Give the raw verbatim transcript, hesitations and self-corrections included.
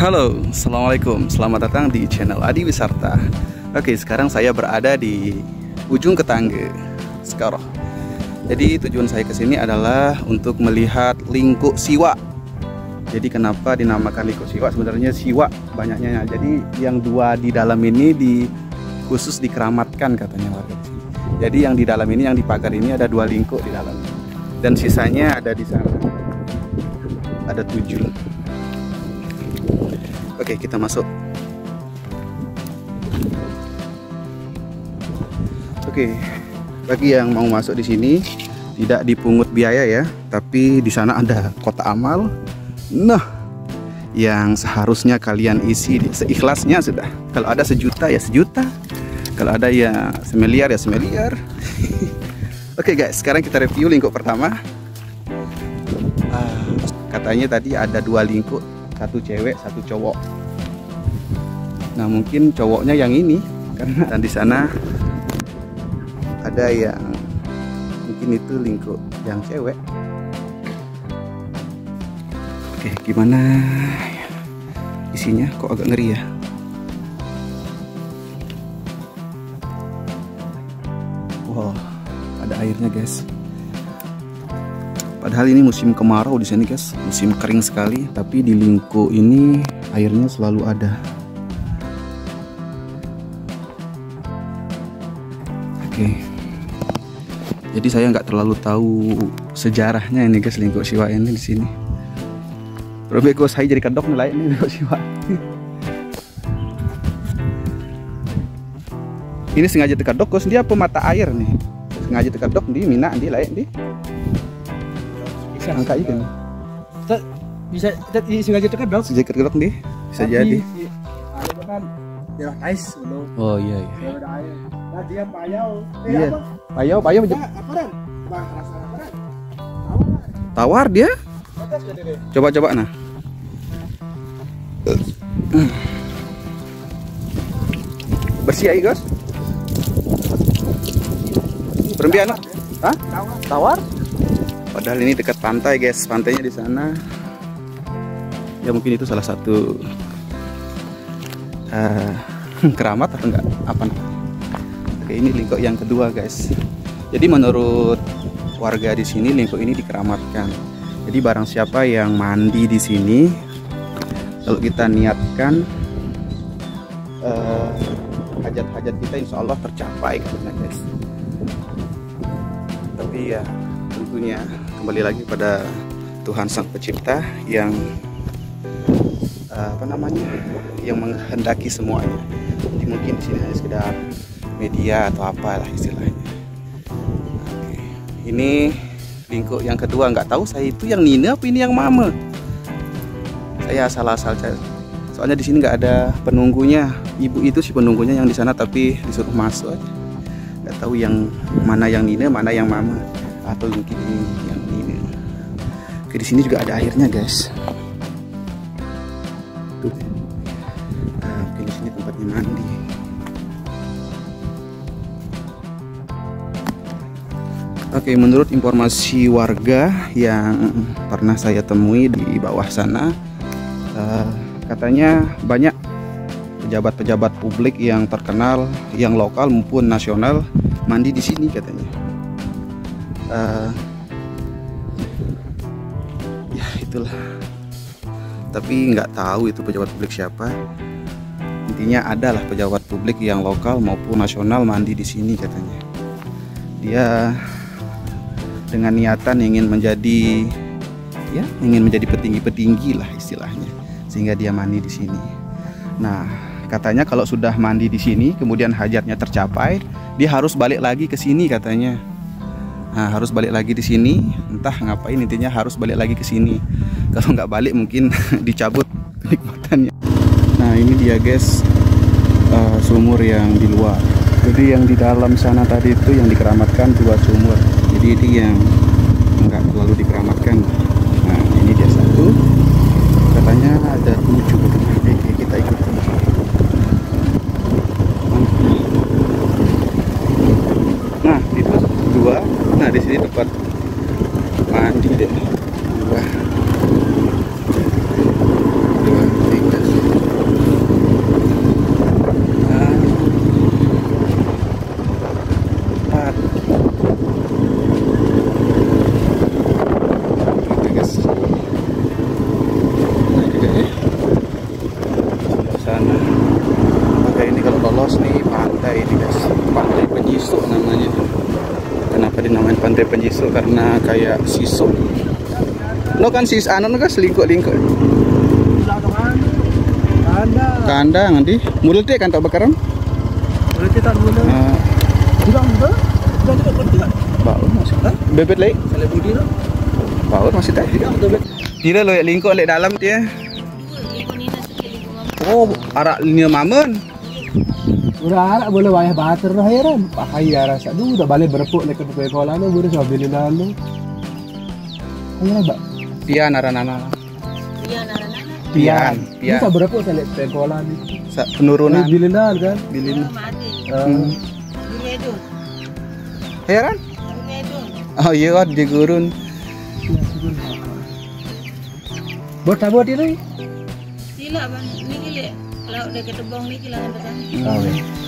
Halo, Assalamualaikum. Selamat datang di channel Adiwisarta. Oke, sekarang saya berada di ujung Ketangge, Sekaroh. Jadi tujuan saya ke sini adalah untuk melihat Lingkok Siwak. Jadi kenapa dinamakan Lingkok Siwak? Sebenarnya siwak banyaknya. Jadi yang dua di dalam ini di khusus dikeramatkan katanya warga. Jadi yang di dalam ini, yang di pagar ini ada dua lingkuk di dalam. Dan sisanya ada di sana. Ada tujuh. Oke, kita masuk. Oke, bagi yang mau masuk di sini tidak dipungut biaya ya, tapi di sana ada kotak amal. Nah, yang seharusnya kalian isi seikhlasnya sudah. Kalau ada sejuta ya sejuta, kalau ada ya semiliar ya semiliar. Oke guys, sekarang kita review lingkup pertama. Katanya tadi ada dua lingkup, satu cewek satu cowok. Nah mungkin cowoknya yang ini karena, dan di sana ada yang mungkin itu lingkup yang cewek. Oke, gimana isinya? Kok agak ngeri ya. Wow, ada airnya guys. Padahal ini musim kemarau di sini guys, musim kering sekali, tapi di lingkuk ini airnya selalu ada. Oke, jadi saya nggak terlalu tahu sejarahnya ini guys, lingkuk siwak ini di sini. Robeko saya jadi kedok nelayan ini lingkuk siwak. Ini sengaja tekadok guys, dia pemata air nih. Sengaja tekadok di mina di lain di. Angka itu nih. Kita bisa kita sengaja tekan blok, sengaja tekan nih. Bisa jadi. Ada kan daerah ais loh. Oh iya iya. Daerah air. Nah dia payau. Iya. Payau, payau. Apaan? Bang rasa apaan? Tawar. Tawar dia? Coba-coba nah. Bersih aja, guys. Perempuan anak. Hah? Tawar? Padahal ini dekat pantai guys, pantainya di sana. Ya mungkin itu salah satu uh, keramat atau enggak apa. Oke, ini lingkuk yang kedua guys. Jadi menurut warga di sini lingkuk ini dikeramatkan. Jadi barang siapa yang mandi di sini, lalu kita niatkan hajat-hajat uh, kita insya Allah tercapai katanya guys. Tapi ya tentunya kembali lagi pada Tuhan Sang Pencipta yang apa namanya yang menghendaki semuanya. Jadi mungkin di sini hanya sekedar media atau apalah istilahnya. Oke. Ini lingkuk yang kedua, nggak tahu saya itu yang Nina apa ini yang Mama. Saya asal-asal soalnya di sini nggak ada penunggunya. Ibu itu si penunggunya yang di sana tapi disuruh masuk aja. Nggak tahu yang mana yang Nina, mana yang Mama. Atau mungkin yang ini. Oke, di sini juga ada airnya guys. Tuh. Nah, mungkin di sini tempatnya mandi. Oke, menurut informasi warga yang pernah saya temui di bawah sana, uh, katanya banyak pejabat-pejabat publik yang terkenal, yang lokal maupun nasional mandi di sini katanya. Uh, ya itulah, tapi nggak tahu itu pejabat publik siapa. Intinya adalah pejabat publik yang lokal maupun nasional mandi di sini katanya. Dia dengan niatan ingin menjadi ya ingin menjadi petinggi-petinggi lah istilahnya, sehingga dia mandi di sini. Nah katanya kalau sudah mandi di sini kemudian hajatnya tercapai, dia harus balik lagi ke sini katanya. Nah, harus balik lagi di sini, entah ngapain, intinya harus balik lagi ke sini. Kalau nggak balik mungkin dicabut nikmatannya. Nah ini dia guys, uh, sumur yang di luar. Jadi yang di dalam sana tadi itu yang dikeramatkan dua sumur. Jadi ini yang nggak terlalu dikeramatkan. Nah ini dia satu. Katanya ada tujuh. Jadi kita ikuti. Nah itu dua. Nah di sini tempat mandi deh. Dua, dua, tiga. Pantai Penyisok karena kayak sisok. No kan sis anon kan selingkok-lingkok. Kandang. Kandang nanti. Mulut dia kan tak bakaran. Mulut tak mulut. Nah. Kurang mulut. Kurang tak bertiak. Baut masih tak. Bebet lagi. Kalau budi tu. Baut masih tak. Tidak loyak lingkok lek dalam dia. Oh, arak ni mamun. Udah arak boleh wayah bater dah ya ram. Pakai arak satu dah balik berpuk lek kedua kolan tu boleh sambil lalu. Ayah bak. Pian arak nana. Pian arak nana. Pian. Pian. Bisa berapa saya lihat pegolan ni? Penurunan. Bilinan kan? Bilin. Hmm. Biledun. Heran? Biledun. Oh iya kan di gurun. Buat apa dia ni? Sila bang, ni kile. Kalau dia ketebong ni kila hendak.